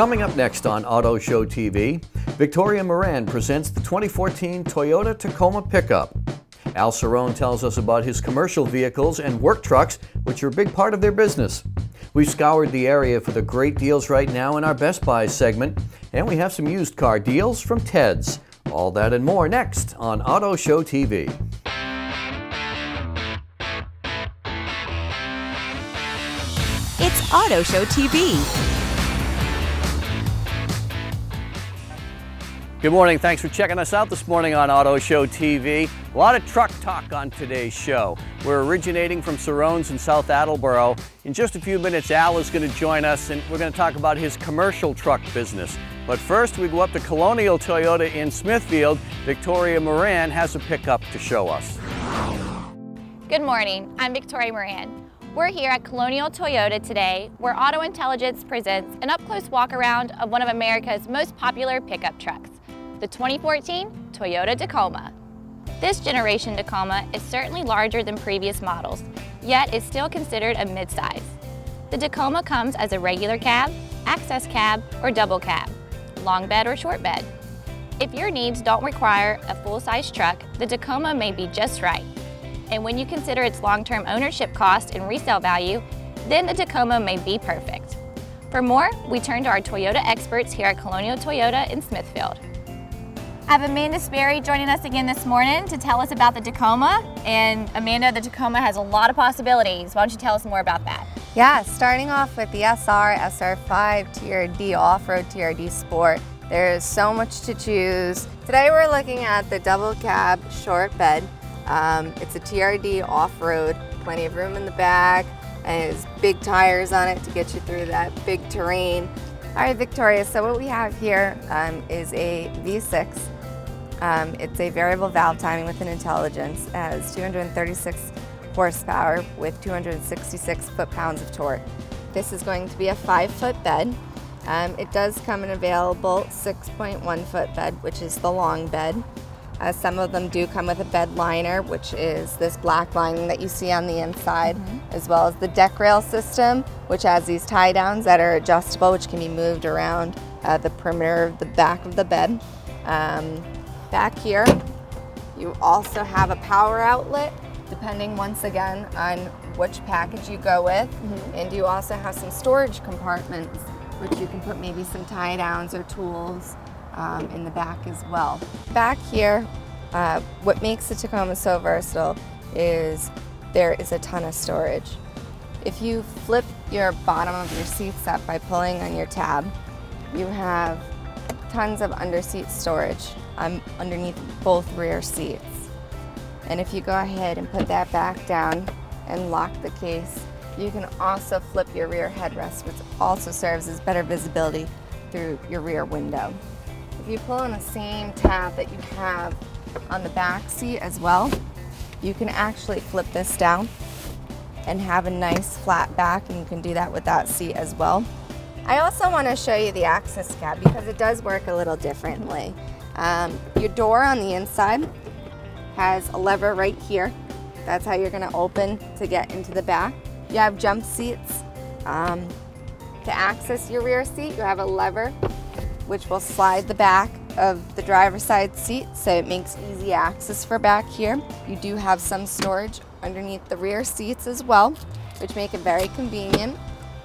Coming up next on Auto Show TV, Victoria Moran presents the 2014 Toyota Tacoma pickup. Al Cerrone tells us about his commercial vehicles and work trucks, which are a big part of their business. We've scoured the area for the great deals right now in our Best Buys segment, and we have some used car deals from Ted's. All that and more next on Auto Show TV. It's Auto Show TV. Good morning, thanks for checking us out this morning on Auto Show TV. A lot of truck talk on today's show. We're originating from Cerrone's in South Attleboro. In just a few minutes, Al is going to join us and we're going to talk about his commercial truck business. But first, we go up to Colonial Toyota in Smithfield. Victoria Moran has a pickup to show us. Good morning, I'm Victoria Moran. We're here at Colonial Toyota today, where Auto Intelligence presents an up-close walk-around of one of America's most popular pickup trucks, the 2014 Toyota Tacoma. This generation Tacoma is certainly larger than previous models, yet is still considered a midsize. The Tacoma comes as a regular cab, access cab, or double cab, long bed or short bed. If your needs don't require a full-size truck, the Tacoma may be just right. And when you consider its long-term ownership cost and resale value, then the Tacoma may be perfect. For more, we turn to our Toyota experts here at Colonial Toyota in Smithfield. I have Amanda Sperry joining us again this morning to tell us about the Tacoma. And Amanda, the Tacoma has a lot of possibilities. Why don't you tell us more about that? Yeah, starting off with the SR, SR5, TRD Off-Road, TRD Sport. There's so much to choose. Today we're looking at the double cab short bed. It's a TRD off-road, plenty of room in the back, and it's big tires on it to get you through that big terrain. All right, Victoria, so what we have here is a V6. It's a variable valve timing with an intelligence. It has 236 horsepower with 266 foot-pounds of torque. This is going to be a 5-foot bed. It does come in available 6.1-foot bed, which is the long bed. Some of them do come with a bed liner, which is this black lining that you see on the inside, as well as the deck rail system, which has these tie downs that are adjustable, which can be moved around the perimeter of the back of the bed. Back here, you also have a power outlet, depending once again on which package you go with. And you also have some storage compartments, which you can put maybe some tie downs or tools in the back as well. Back here, what makes the Tacoma so versatile is there is a ton of storage. If you flip your bottom of your seats up by pulling on your tab, you have tons of underseat storage underneath both rear seats. And if you go ahead and put that back down and lock the case, you can also flip your rear headrest, which also serves as better visibility through your rear window. If you pull on the same tab that you have on the back seat as well, you can actually flip this down and have a nice flat back, and you can do that with that seat as well. I also want to show you the access cab because it does work a little differently. Your door on the inside has a lever right here. That's how you're going to open to get into the back. You have jump seats. To access your rear seat, you have a lever which will slide the back of the driver's side seat, so it makes easy access for back here. You do have some storage underneath the rear seats as well, which make it very convenient.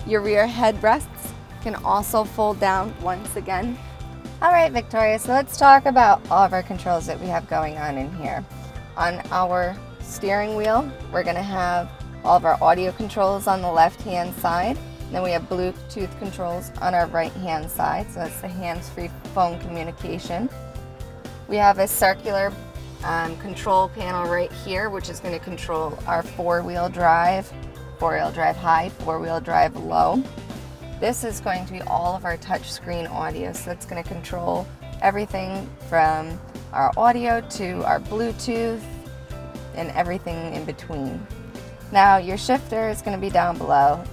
Your rear headrests can also fold down once again. All right, Victoria, so let's talk about all of our controls that we have going on in here. On our steering wheel, we're gonna have all of our audio controls on the left-hand side. Then we have Bluetooth controls on our right-hand side, so that's the hands-free phone communication. We have a circular control panel right here, which is going to control our four-wheel drive high, four-wheel drive low. This is going to be all of our touchscreen audio, so that's going to control everything from our audio to our Bluetooth and everything in between. Now, your shifter is going to be down below.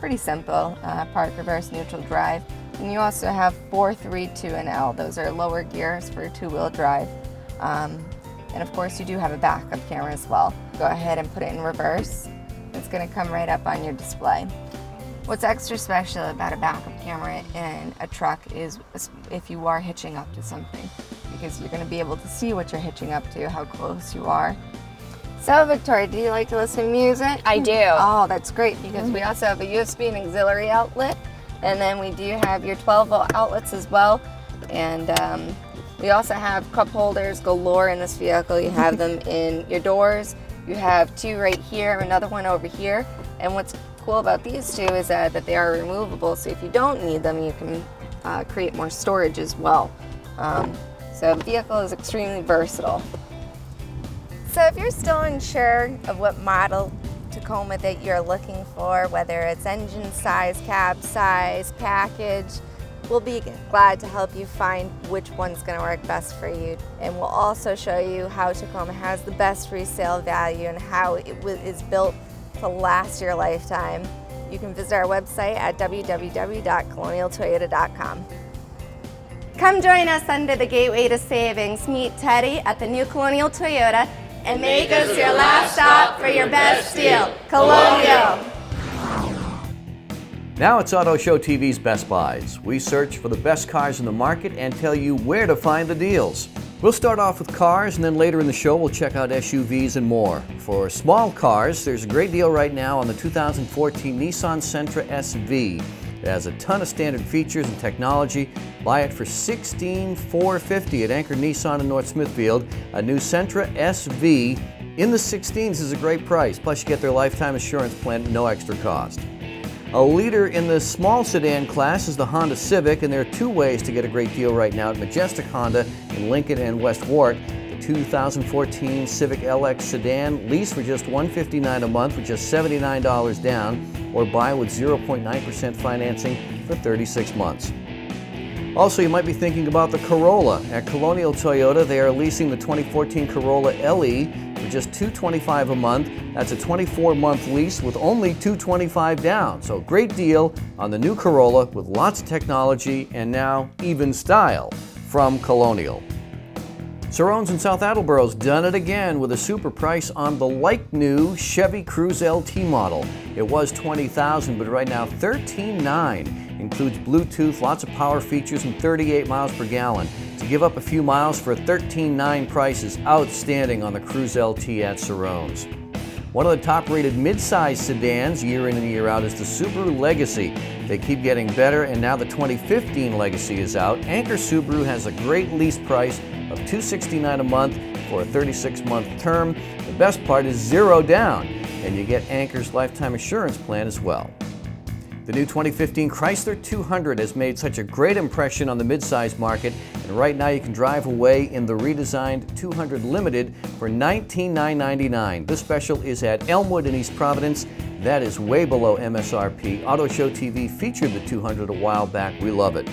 Pretty simple, park, reverse, neutral, drive. And you also have 4, 3, 2, and L. Those are lower gears for two-wheel drive. And of course, you do have a backup camera as well. Go ahead and put it in reverse. It's going to come right up on your display. What's extra special about a backup camera in a truck is if you are hitching up to something, because you're going to be able to see what you're hitching up to, how close you are. So, Victoria, do you like to listen to music? I do. Oh, that's great, because we also have a USB and auxiliary outlet, and then we do have your 12-volt outlets as well, and we also have cup holders galore in this vehicle. You have them in your doors. You have two right here, another one over here, and what's cool about these two is that they are removable, so if you don't need them, you can create more storage as well. So the vehicle is extremely versatile. So if you're still unsure of what model Tacoma that you're looking for, whether it's engine size, cab size, package, we'll be glad to help you find which one's going to work best for you. And we'll also show you how Tacoma has the best resale value and how it is built to last your lifetime. You can visit our website at www.colonialtoyota.com. Come join us under the gateway to savings. Meet Teddy at the new Colonial Toyota. And make us your last stop for your best deal, Colonial. Now it's Auto Show TV's Best Buys. We search for the best cars in the market and tell you where to find the deals. We'll start off with cars, and then later in the show we'll check out SUVs and more. For small cars, there's a great deal right now on the 2014 Nissan Sentra SV. It has a ton of standard features and technology. Buy it for $16,450 at Anchor Nissan in North Smithfield. A new Sentra SV in the 16s is a great price. Plus you get their lifetime assurance plan at no extra cost. A leader in the small sedan class is the Honda Civic, and there are two ways to get a great deal right now at Majestic Honda in Lincoln and West Warwick. The 2014 Civic LX sedan, lease for just $159 a month with just $79 down, or buy with 0.9% financing for 36 months. Also, you might be thinking about the Corolla. At Colonial Toyota, they are leasing the 2014 Corolla LE for just $225 a month. That's a 24-month lease with only $225 down. So great deal on the new Corolla with lots of technology and now even style from Colonial. Cerrone's in South Attleboro's done it again with a super price on the like-new Chevy Cruze LT model. It was $20,000, but right now $13,900. Includes Bluetooth, lots of power features, and 38 miles per gallon. To give up a few miles for a $13,900 price is outstanding on the Cruze LT at Cerrone's. One of the top-rated mid-size sedans year in and year out is the Subaru Legacy. They keep getting better, and now the 2015 Legacy is out. Anchor Subaru has a great lease price of $269 a month for a 36-month term. The best part is zero down, and you get Anchor's lifetime assurance plan as well. The new 2015 Chrysler 200 has made such a great impression on the midsize market, and right now you can drive away in the redesigned 200 Limited for $19,999. This special is at Elmwood in East Providence. That is way below MSRP. Auto Show TV featured the 200 a while back. We love it.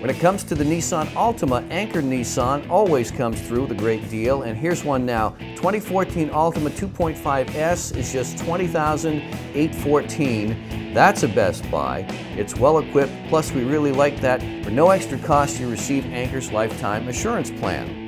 When it comes to the Nissan Altima, Anchor Nissan always comes through with a great deal, and here's one now. 2014 Altima 2.5S is just $20,814. That's a best buy. It's well equipped, plus we really like that. For no extra cost, you receive Anchor's lifetime assurance plan.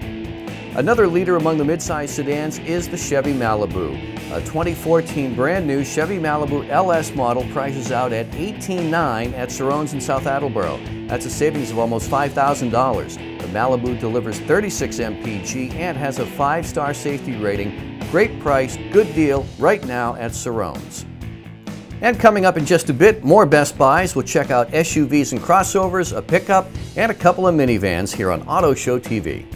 Another leader among the midsize sedans is the Chevy Malibu. A 2014 brand new Chevy Malibu LS model prices out at $18,900 at Cerrone's in South Attleboro. That's a savings of almost $5,000. The Malibu delivers 36 mpg and has a 5-star safety rating. Great price, good deal right now at Cerrone's. And coming up in just a bit, more Best Buys. We'll check out SUVs and crossovers, a pickup, and a couple of minivans here on Auto Show TV.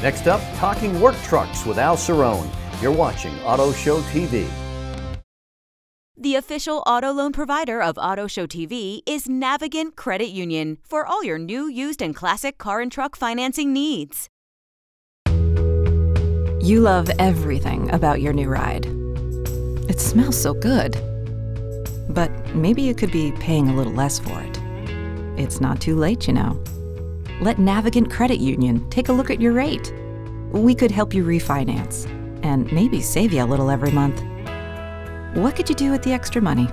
Next up, talking work trucks with Al Cerrone. You're watching Auto Show TV. The official auto loan provider of Auto Show TV is Navigant Credit Union for all your new, used, and classic car and truck financing needs. You love everything about your new ride. It smells so good. But maybe you could be paying a little less for it. It's not too late, you know. Let Navigant Credit Union take a look at your rate. We could help you refinance and maybe save you a little every month. What could you do with the extra money?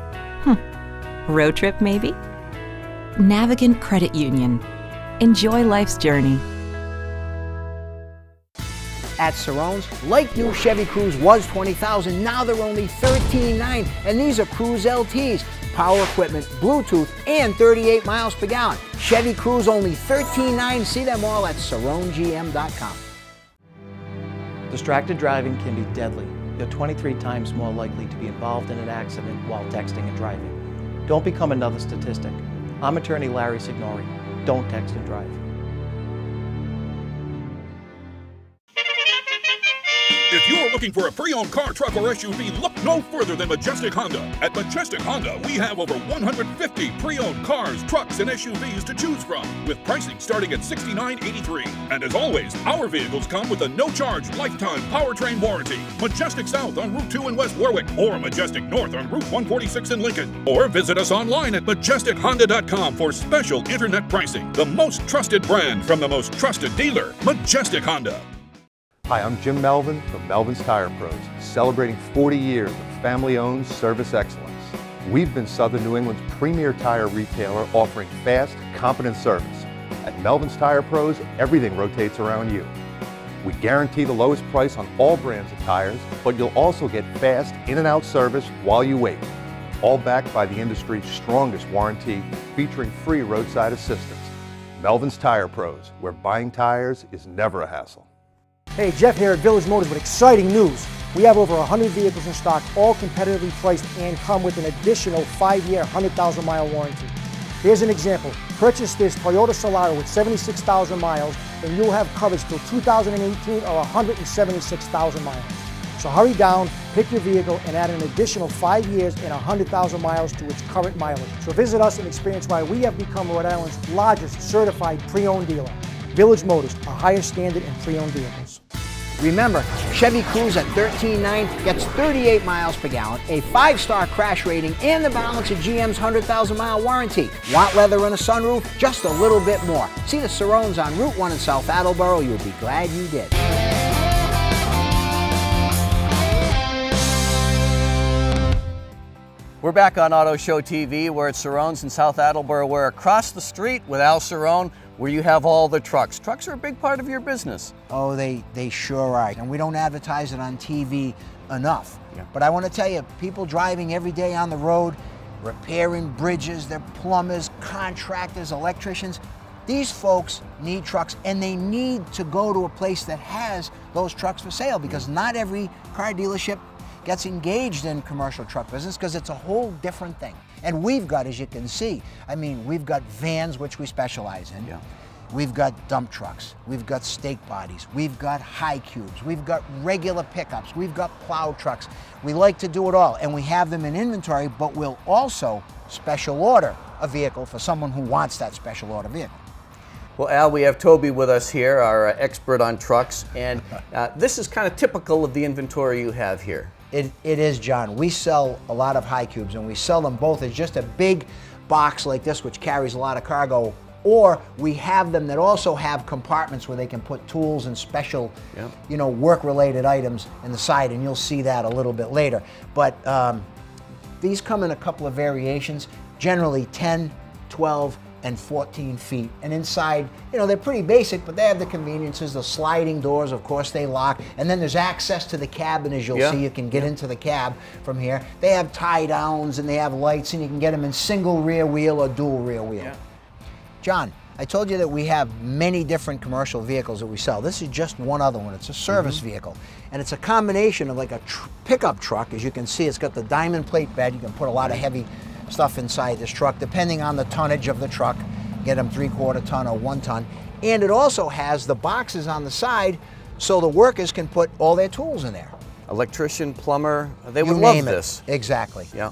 Road trip maybe? Navigant Credit Union. Enjoy life's journey. At Cerrone's, like new Chevy Cruze was $20,000, now they're only $13,900, and these are Cruze LTs. power equipment, Bluetooth, and 38 miles per gallon. Chevy Cruze only $13,900. See them all at CerroneGM.com. Distracted driving can be deadly. You're 23 times more likely to be involved in an accident while texting and driving. Don't become another statistic. I'm attorney Larry Signori. Don't text and drive. If you're looking for a pre-owned car, truck, or SUV, look no further than Majestic Honda. At Majestic Honda, we have over 150 pre-owned cars, trucks, and SUVs to choose from, with pricing starting at $69.83. And as always, our vehicles come with a no-charge lifetime powertrain warranty. Majestic South on Route 2 in West Warwick, or Majestic North on Route 146 in Lincoln. Or visit us online at majestichonda.com for special internet pricing. The most trusted brand from the most trusted dealer, Majestic Honda. Hi, I'm Jim Melvin from Melvin's Tire Pros, celebrating 40 years of family-owned service excellence. We've been Southern New England's premier tire retailer, offering fast, competent service. At Melvin's Tire Pros, everything rotates around you. We guarantee the lowest price on all brands of tires, but you'll also get fast in-and-out service while you wait, all backed by the industry's strongest warranty, featuring free roadside assistance. Melvin's Tire Pros, where buying tires is never a hassle. Hey, Jeff here at Village Motors with exciting news. We have over 100 vehicles in stock, all competitively priced, and come with an additional 5-year, 100,000-mile warranty. Here's an example. Purchase this Toyota Corolla with 76,000 miles, and you'll have coverage till 2018 or 176,000 miles. So hurry down, pick your vehicle, and add an additional 5 years and 100,000 miles to its current mileage. So visit us and experience why we have become Rhode Island's largest certified pre-owned dealer. Village Motors, a higher standard in pre-owned vehicles. Remember, Chevy Cruze at $13,900 gets 38 miles per gallon, a 5-star crash rating, and the balance of GM's 100,000-mile warranty. Want leather and a sunroof? Just a little bit more. See the Cerrones on Route 1 in South Attleboro. You'll be glad you did. We're back on Auto Show TV. We're at Cerrone's in South Attleboro. We're across the street with Al Cerrone, where you have all the trucks. Trucks are a big part of your business. Oh, they sure are. And we don't advertise it on TV enough. Yeah. But I want to tell you, people driving every day on the road, repairing bridges, they're plumbers, contractors, electricians. These folks need trucks, and they need to go to a place that has those trucks for sale, because not every car dealership gets engaged in commercial truck business, because it's a whole different thing. And we've got, as you can see, I mean, we've got vans, which we specialize in. Yeah. We've got dump trucks. We've got stake bodies. We've got high cubes. We've got regular pickups. We've got plow trucks. We like to do it all, and we have them in inventory, but we'll also special order a vehicle for someone who wants that special order vehicle. Well, Al, we have Toby with us here, our expert on trucks, and this is kind of typical of the inventory you have here. It is, John. We sell a lot of high cubes, and we sell them both as just a big box like this, which carries a lot of cargo, or we have them that also have compartments where they can put tools and special, you know, work-related items in the side, and you'll see that a little bit later. But these come in a couple of variations, generally 10, 12, and 14 feet. And inside, you know, they're pretty basic, but they have the conveniences, the sliding doors, of course they lock, and then there's access to the cabin, as you'll see. You can get into the cab from here. They have tie downs, and they have lights, and you can get them in single rear wheel or dual rear wheel. Yeah. John, I told you that we have many different commercial vehicles that we sell. This is just one other one. It's a service vehicle, and it's a combination of like a pickup truck. As you can see, it's got the diamond plate bed. You can put a lot of heavy stuff inside this truck, depending on the tonnage of the truck. Get them 3/4 ton or 1 ton. And it also has the boxes on the side so the workers can put all their tools in there. Electrician, plumber, they would love this. Exactly. Yeah.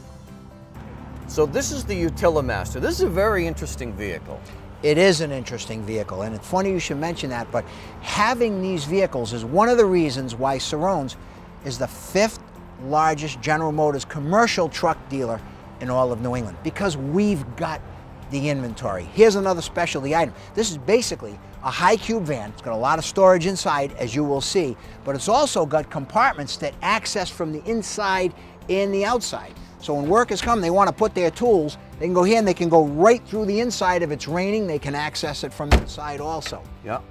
So this is the Utilimaster. This is a very interesting vehicle. It is an interesting vehicle, and it's funny you should mention that, but having these vehicles is one of the reasons why Cerrone's is the 5th largest General Motors commercial truck dealer in all of New England, because we've got the inventory. Here's another specialty item. This is basically a high cube van. It's got a lot of storage inside, as you will see, but it's also got compartments that access from the inside and the outside. So when workers come, they want to put their tools, they can go here and they can go right through the inside. If it's raining, they can access it from the inside also. Yeah.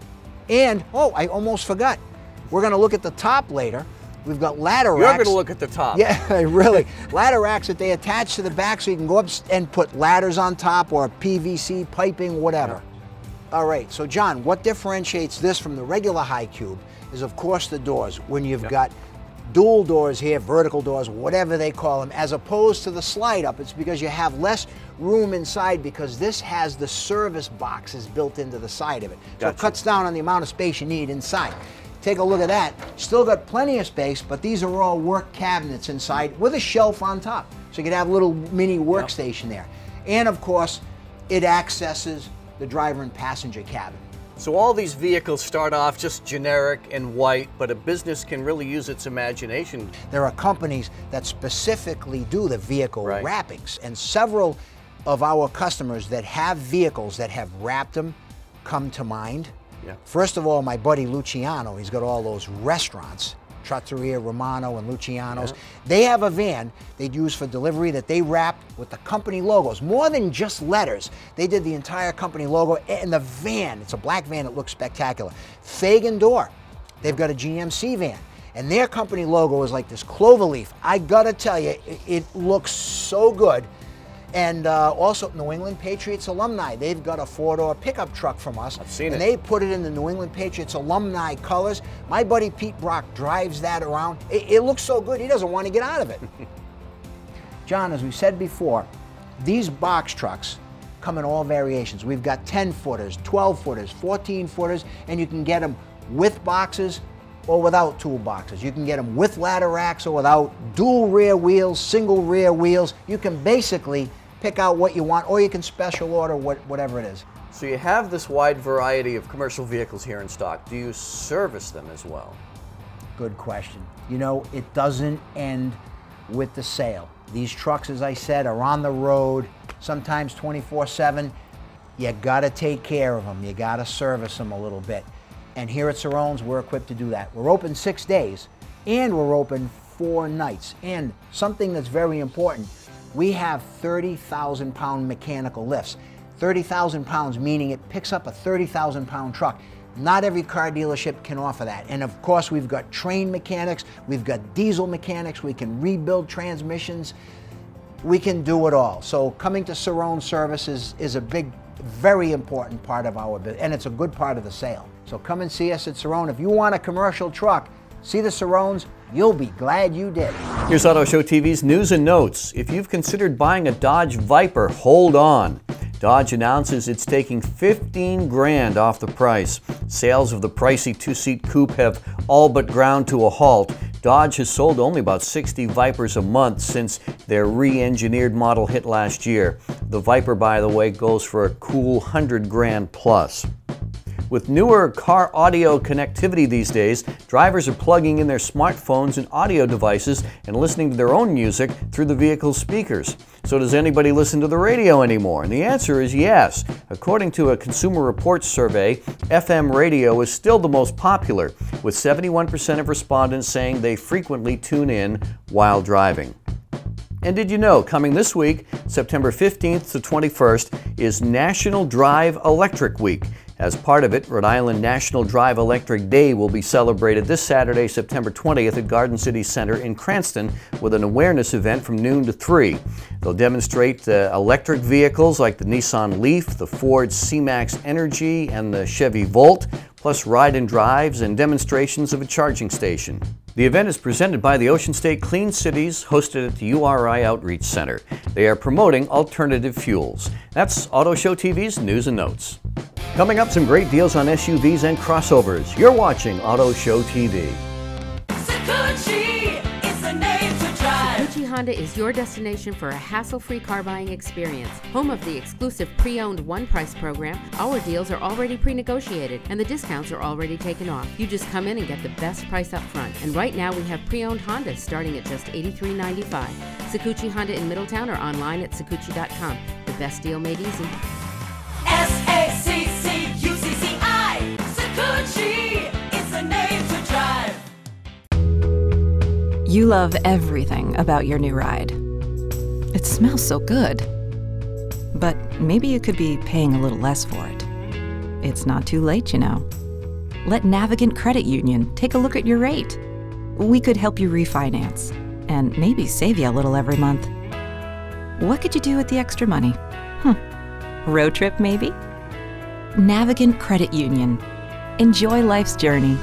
And, oh, I almost forgot. We're gonna look at the top later, We've got ladder racks. You're going to look at the top. Yeah, really. Ladder racks that they attach to the back so you can go up and put ladders on top or PVC piping, whatever. Yeah. All right, so John, what differentiates this from the regular high cube is, of course, the doors. When you've got dual doors here, vertical doors, whatever they call them, as opposed to the slide up, it's because you have less room inside because this has the service boxes built into the side of it. So it cuts down on the amount of space you need inside. Take a look at that. Still got plenty of space, but these are all work cabinets inside with a shelf on top. So you could have a little mini workstation there. And of course, it accesses the driver and passenger cabin. So all these vehicles start off just generic and white, but a business can really use its imagination. There are companies that specifically do the vehicle wrappings, and several of our customers that have vehicles that have wrapped them come to mind. Yeah. First of all, my buddy Luciano, he's got all those restaurants, Trattoria, Romano, and Luciano's. Yeah. They have a van they'd use for delivery that they wrap with the company logos. More than just letters, they did the entire company logo and the van. It's a black van, it looks spectacular. Fagen Door, they've got a GMC van, and their company logo is like this clover leaf. I gotta tell you, it looks so good. And also New England Patriots alumni. They've got a four-door pickup truck from us. I've seen it. And they put it in the New England Patriots alumni colors. My buddy Pete Brock drives that around. It looks so good, he doesn't want to get out of it. John, as we said before, these box trucks come in all variations. We've got 10-footers, 12-footers, 14-footers, and you can get them with boxes or without toolboxes. You can get them with ladder racks or without, dual rear wheels, single rear wheels. You can basically pick out what you want, or you can special order whatever it is. So you have this wide variety of commercial vehicles here in stock. Do you service them as well? Good question. You know, it doesn't end with the sale. These trucks, as I said, are on the road, sometimes 24/7. You gotta take care of them. You gotta service them a little bit. And here at Cerrone's, we're equipped to do that. We're open 6 days, and we're open 4 nights. And something that's very important, we have 30,000-pound mechanical lifts. 30,000 pounds, meaning it picks up a 30,000-pound truck. Not every car dealership can offer that. And of course, we've got train mechanics, we've got diesel mechanics, we can rebuild transmissions, we can do it all. So coming to Cerrone Service is a big, very important part of our business, and it's a good part of the sale. So come and see us at Cerrone. If you want a commercial truck, see the Cerrones, you'll be glad you did. Here's Auto Show TV's news and notes. If you've considered buying a Dodge Viper, hold on. Dodge announces it's taking $15,000 off the price. Sales of the pricey two-seat coupe have all but ground to a halt. Dodge has sold only about 60 Vipers a month since their re-engineered model hit last year. The Viper, by the way, goes for a cool $100,000 plus. With newer car audio connectivity these days, drivers are plugging in their smartphones and audio devices and listening to their own music through the vehicle's speakers. So does anybody listen to the radio anymore? And the answer is yes. According to a Consumer Reports survey, FM radio is still the most popular, with 71% of respondents saying they frequently tune in while driving. And did you know, coming this week, September 15th to 21st, is National Drive Electric Week. As part of it, Rhode Island National Drive Electric Day will be celebrated this Saturday, September 20th at Garden City Center in Cranston with an awareness event from noon to 3. They'll demonstrate the electric vehicles like the Nissan Leaf, the Ford C-Max Energy, and the Chevy Volt, plus ride and drives and demonstrations of a charging station. The event is presented by the Ocean State Clean Cities, hosted at the URI Outreach Center. They are promoting alternative fuels. That's Auto Show TV's News and Notes. Coming up, some great deals on SUVs and crossovers. You're watching Auto Show TV. Saguchi, it's a name to drive. Saguchi Honda is your destination for a hassle-free car buying experience. Home of the exclusive pre-owned one-price program, our deals are already pre-negotiated and the discounts are already taken off. You just come in and get the best price up front. And right now, we have pre-owned Hondas starting at just $83.95. Saguchi Honda in Middletown or online at saguchi.com. The best deal made easy. S-A-C-C-U-C-C-I, Saguchi, it's a name to drive. You love everything about your new ride. It smells so good. But maybe you could be paying a little less for it. It's not too late, you know. Let Navigant Credit Union take a look at your rate. we could help you refinance and maybe save you a little every month. What could you do with the extra money? Road trip, maybe? Navigant Credit Union. Enjoy life's journey.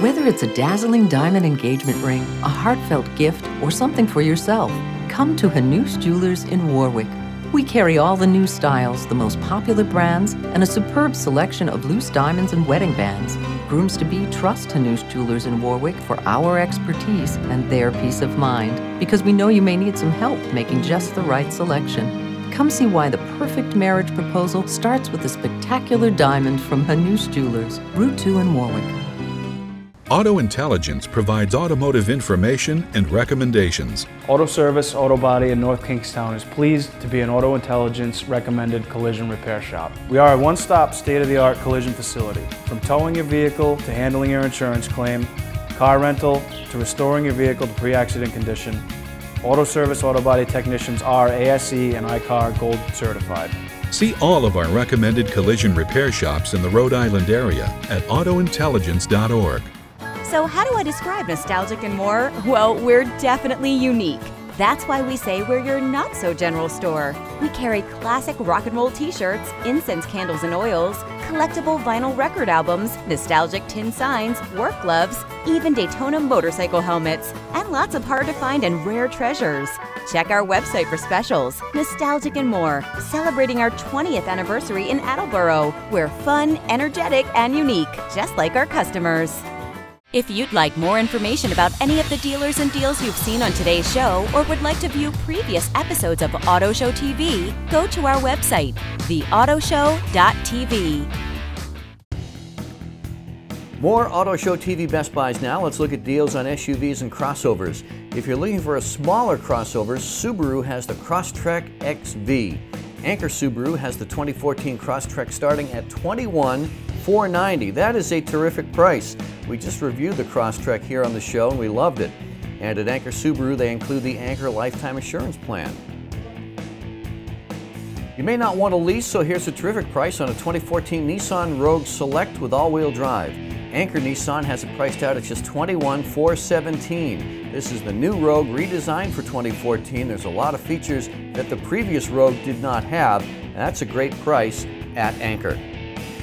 Whether it's a dazzling diamond engagement ring, a heartfelt gift, or something for yourself, come to Hanoosh Jewelers in Warwick. We carry all the new styles, the most popular brands, and a superb selection of loose diamonds and wedding bands. Grooms-to-be trust Hanoosh Jewelers in Warwick for our expertise and their peace of mind, because we know you may need some help making just the right selection. Come see why the perfect marriage proposal starts with a spectacular diamond from Hanoosh Jewelers, Route 2 in Warwick. Auto Intelligence provides automotive information and recommendations. Auto Service Auto Body in North Kingstown is pleased to be an Auto Intelligence recommended collision repair shop. We are a one-stop, state-of-the-art collision facility. From towing your vehicle to handling your insurance claim, car rental to restoring your vehicle to pre-accident condition, Auto Service Auto Body technicians are ASE and ICAR Gold certified. See all of our recommended collision repair shops in the Rhode Island area at autointelligence.org. So how do I describe Nostalgic and More? Well, we're definitely unique. That's why we say we're your not-so-general store. We carry classic rock and roll t-shirts, incense candles and oils, collectible vinyl record albums, nostalgic tin signs, work gloves, even Daytona motorcycle helmets, and lots of hard-to-find and rare treasures. Check our website for specials. Nostalgic and More, celebrating our 20th anniversary in Attleboro. We're fun, energetic, and unique, just like our customers. If you'd like more information about any of the dealers and deals you've seen on today's show, or would like to view previous episodes of Auto Show TV, go to our website, theautoshow.tv. More Auto Show TV Best Buys now. Let's look at deals on SUVs and crossovers. If you're looking for a smaller crossover, Subaru has the Crosstrek XV. Anchor Subaru has the 2014 Crosstrek starting at $21,490. That is a terrific price. We just reviewed the Crosstrek here on the show and we loved it. And at Anchor Subaru, they include the Anchor Lifetime Assurance Plan. You may not want to lease, so here's a terrific price on a 2014 Nissan Rogue Select with all-wheel drive. Anchor Nissan has it priced out at just $21,417. This is the new Rogue redesigned for 2014. There's a lot of features that the previous Rogue did not have, and that's a great price at Anchor.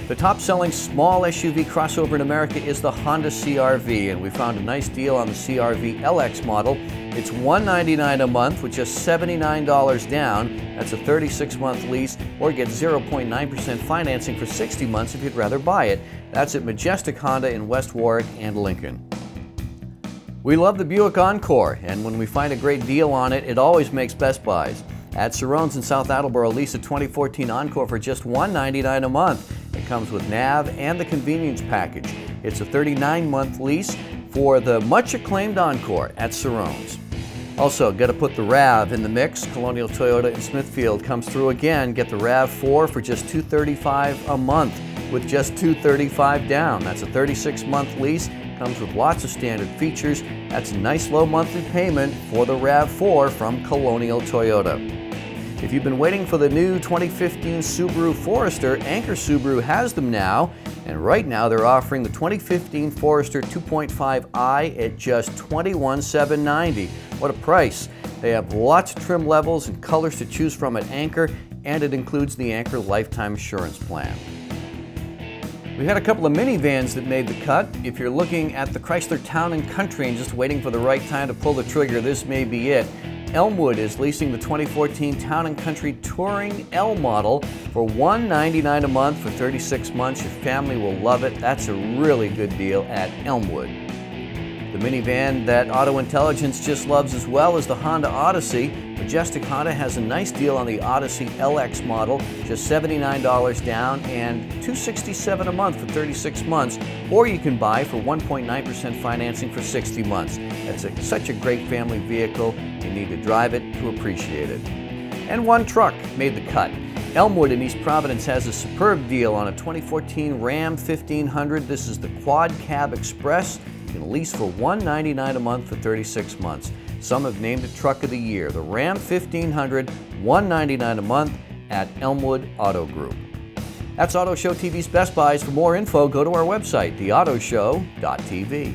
The top-selling small SUV crossover in America is the Honda CR-V, and we found a nice deal on the CR-V LX model. It's $199 a month with just $79 down. That's a 36-month lease, or get 0.9% financing for 60 months if you'd rather buy it. That's at Majestic Honda in West Warwick and Lincoln. We love the Buick Encore, and when we find a great deal on it, it always makes Best Buys. At Cerrone's in South Attleboro, lease a 2014 Encore for just $199 a month. It comes with nav and the convenience package. It's a 39-month lease for the much-acclaimed Encore at Cerrone's. Also, got to put the RAV in the mix. Colonial Toyota in Smithfield comes through again. Get the RAV4 for just $235 a month with just $235 down. That's a 36-month lease. Comes with lots of standard features. That's a nice low monthly payment for the RAV4 from Colonial Toyota. If you've been waiting for the new 2015 Subaru Forester, Anchor Subaru has them now, and right now they're offering the 2015 Forester 2.5i at just $21,790. What a price! They have lots of trim levels and colors to choose from at Anchor, and it includes the Anchor Lifetime Assurance Plan. We've had a couple of minivans that made the cut. If you're looking at the Chrysler Town and Country and just waiting for the right time to pull the trigger, this may be it. Elmwood is leasing the 2014 Town and Country Touring L model for $199 a month for 36 months. Your family will love it. That's a really good deal at Elmwood. The minivan that Auto Intelligence just loves as well is the Honda Odyssey. Majestic Honda has a nice deal on the Odyssey LX model, just $79 down and $267 a month for 36 months, or you can buy for 1.9% financing for 60 months. That's such a great family vehicle. You need to drive it to appreciate it. And one truck made the cut. Elmwood in East Providence has a superb deal on a 2014 Ram 1500. This is the Quad Cab Express. You can lease for $199 a month for 36 months. Some have named it Truck of the Year. The Ram 1500, $199 a month at Elmwood Auto Group. That's Auto Show TV's Best Buys. For more info, go to our website, theautoshow.tv.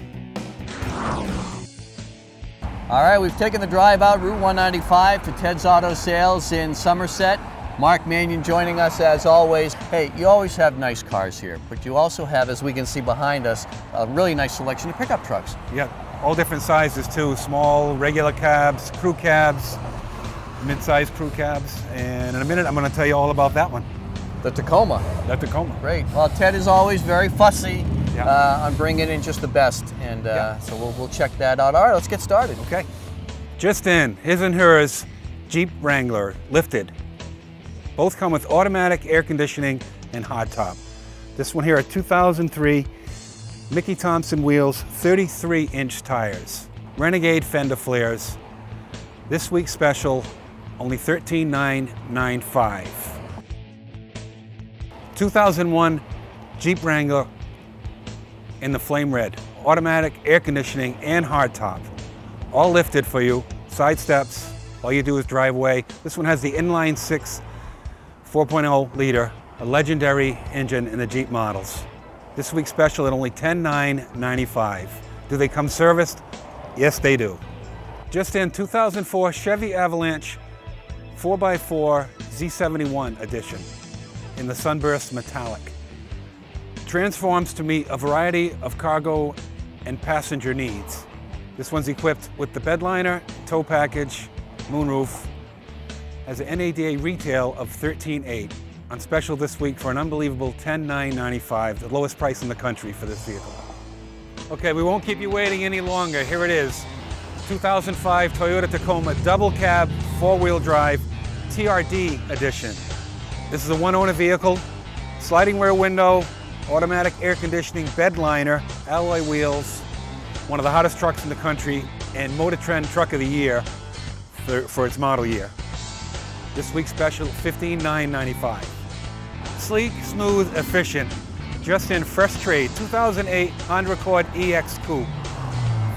All right, we've taken the drive out Route 195 to Ted's Auto Sales in Somerset. Mark Mannion joining us as always. Hey, you always have nice cars here, but you also have, as we can see behind us, a really nice selection of pickup trucks. Yeah, all different sizes too. Small, regular cabs, crew cabs, mid-size crew cabs. And in a minute, I'm going to tell you all about that one. The Tacoma. The Tacoma. Great. Well, Ted is always very fussy on bringing in just the best. And so we'll check that out. All right, let's get started. Okay. Just in, his and hers, Jeep Wrangler, lifted. Both come with automatic air conditioning and hard top. This one here are 2003 Mickey Thompson wheels, 33-inch tires, Renegade fender flares. This week's special, only $13,995. 2001 Jeep Wrangler in the flame red, automatic air conditioning and hard top, all lifted for you, side steps. All you do is drive away. This one has the inline six 4.0 liter, a legendary engine in the Jeep models. This week's special at only $10,995. Do they come serviced? Yes, they do. Just in, 2004 Chevy Avalanche 4x4 Z71 edition in the Sunburst Metallic. Transforms to meet a variety of cargo and passenger needs. This one's equipped with the bedliner, tow package, moonroof, has an NADA retail of $13,800 on special this week for an unbelievable $10,995, the lowest price in the country for this vehicle. Okay, we won't keep you waiting any longer. Here it is, 2005 Toyota Tacoma double cab, four-wheel drive, TRD edition. This is a one-owner vehicle, sliding rear window, automatic air conditioning, bed liner, alloy wheels, one of the hottest trucks in the country, and Motor Trend Truck of the Year for its model year. This week's special, $15,995. Sleek, smooth, efficient. Just in, fresh trade, 2008 Honda Accord EX Coupe.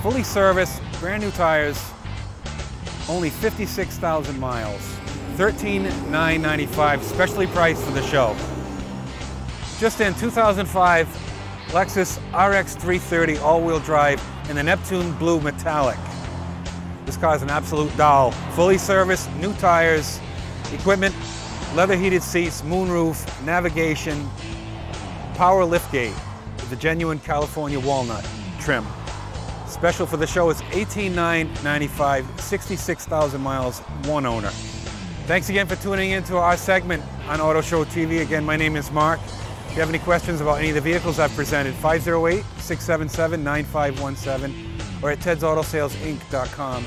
Fully serviced, brand new tires, only 56,000 miles. $13,995, specially priced for the show. Just in, 2005 Lexus RX 330 all-wheel drive in the Neptune Blue Metallic. This car is an absolute doll. Fully serviced, new tires, equipment, leather heated seats, moonroof, navigation, power liftgate with the genuine California walnut trim. Special for the show is $18,995, 66,000 miles, one owner. Thanks again for tuning in to our segment on Auto Show TV. Again, my name is Mark. If you have any questions about any of the vehicles I've presented, 508-677-9517 or at tedsautosalesInc.com.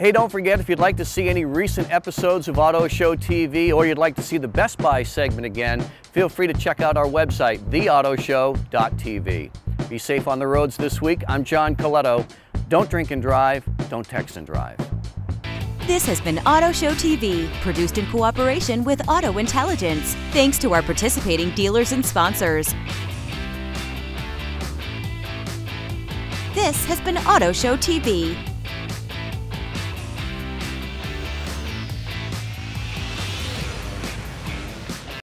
Hey, don't forget, if you'd like to see any recent episodes of Auto Show TV or you'd like to see the Best Buy segment again, feel free to check out our website, theautoshow.tv. Be safe on the roads this week. I'm John Coletto. Don't drink and drive. Don't text and drive. This has been Auto Show TV, produced in cooperation with Auto Intelligence. Thanks to our participating dealers and sponsors. This has been Auto Show TV.